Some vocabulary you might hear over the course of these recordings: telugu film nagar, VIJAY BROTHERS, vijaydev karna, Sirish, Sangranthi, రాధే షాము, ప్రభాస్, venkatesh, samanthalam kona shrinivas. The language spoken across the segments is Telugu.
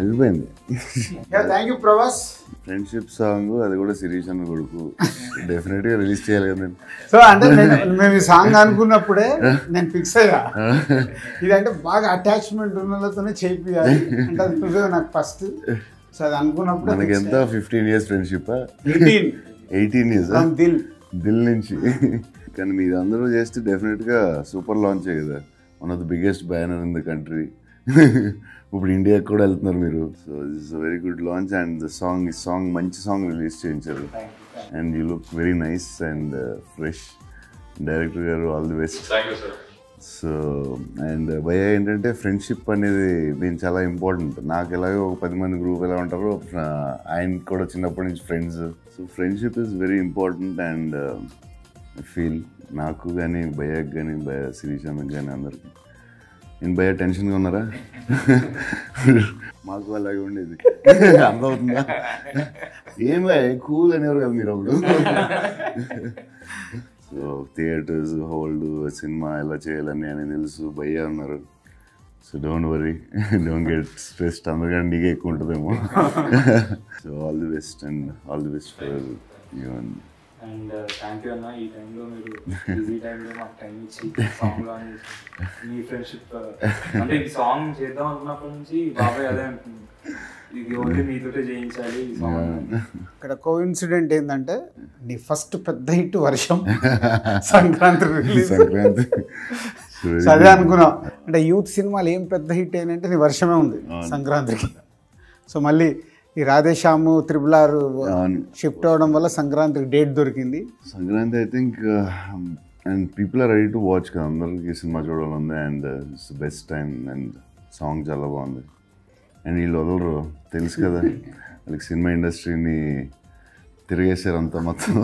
వెళ్ళిపోయింది. Thank you ప్రభాస్. Friendship song అది కూడా సిరీస్ అన్న కొడుకు డెఫినెట్ గా రిలీజ్ చేయాలి కదండి. సో అంటే మేము ఈ సాంగ్ అనుకున్నప్పుడే నేను ఫిక్స్ అయ్యా, ఇదంటే బాగా అటాచ్మెంట్ ఉన్నతోనే చేయాలి అంటే అది నాకు ఫస్ట్. సో అది అనుకున్నప్పుడు మనకి ఎంత 15 years ఫ్రెండ్షిప్ 18 years దిల్ నుంచి. కానీ మీరు అందరూ చేస్తే డెఫినెట్ గా సూపర్ లాంచే కదా, one of the biggest banner in the country. ఇప్పుడు ఇండియాకి కూడా వెళ్తున్నారు మీరు. So this very good launch and the song ఈ సాంగ్ మంచి సాంగ్ రిలీజ్ చేయించారు and you look very nice and fresh. Director గారు all the best. So and భయ ఏంటంటే ఫ్రెండ్షిప్ అనేది నేను చాలా ఇంపార్టెంట్. నాకు ఎలాగో ఒక 10 మంది గ్రూప్ ఎలా ఉంటారో ఆయనకి కూడా చిన్నప్పటి నుంచి friends. So friendship is very important and feel నాకు కానీ భయకి కానీ భయ శిరీషానికి కానీ అందరికీ. నేను భయ టెన్షన్గా ఉన్నారా? మాకు అలాగే ఉండేది. అంత అవుతుందా? ఏం భయ కూల్ అనేవారు కదా మీరు అప్పుడు. సో థియేటర్స్ హోల్డ్ సినిమా ఎలా చేయాలని అని తెలుసు భయ అన్నారు. So don't worry, don't get stressed. అందుకని నీకే ఎక్కువ ఉంటుందేమో. So all the best and all the best for you and and thank you అన్న. ఈ టైంలో మీరు బిజీ టైంలో మాకు టైం ఇచ్చి సాంగ్ లాంచ్ చేసి మీ ఫ్రెండ్షిప్ అంటే ఈ సాంగ్ చేద్దాం అనుకున్నప్పటి నుంచి బాబాయ్ అదే అంటుంది, ఇది ఓన్లీ మీతోటే చేయించాలి ఈ సాంగ్. ఇక్కడ కోఇన్సిడెంట్ ఏంటంటే నీ ఫస్ట్ పెద్ద హిట్ వర్షం సంక్రాంతి అదే అనుకున్నాం. అంటే యూత్ సినిమాలు ఏం పెద్ద హిట్ ఏంటంటే నీ వర్షమే ఉంది సంక్రాంతికి. సో మళ్ళీ ఈ రాధే షాము త్రిబులార్ షిఫ్ట్ అవడం వల్ల సంక్రాంతికి డేట్ దొరికింది. Sankranti I think and people are ready to watch కదా, అందరికీ సినిమా చూడాలి and it's best time and song చాలా బాగుంది. అండ్ వీళ్ళు వదలరు, తెలుసు కదా వాళ్ళకి సినిమా ఇండస్ట్రీని తిరిగేశారు అంతా మొత్తం.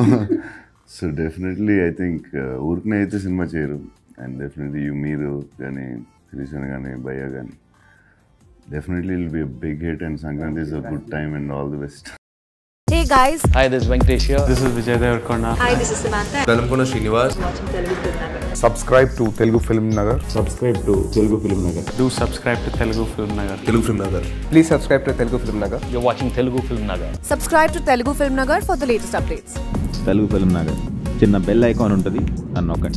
సో డెఫినెట్లీ ఐ థింక్ ఊరికనే అయితే సినిమా చేయరు. అండ్ డెఫినెట్లీ మీరు కానీ శ్రీశాన్ కానీ భయ్య కానీ definitely it will be a big hit and Sangranthi is a good time and all the best. Hey guys. Hi, this is Venkatesh here. This is Vijaydev Karna. Hi, this is Samantha. Samanthalam Kona Shrinivas. Watching Telugu Film Nagar. Subscribe to Telugu Film Nagar. Subscribe to Telugu Film Nagar. Do subscribe to Telugu Film Nagar. Telugu Film Nagar. Please subscribe to Telugu Film Nagar. You're watching Telugu Film Nagar. Subscribe to Telugu Film Nagar for the latest updates. Telugu Film Nagar. Chinna bell icon untadi, annokandi.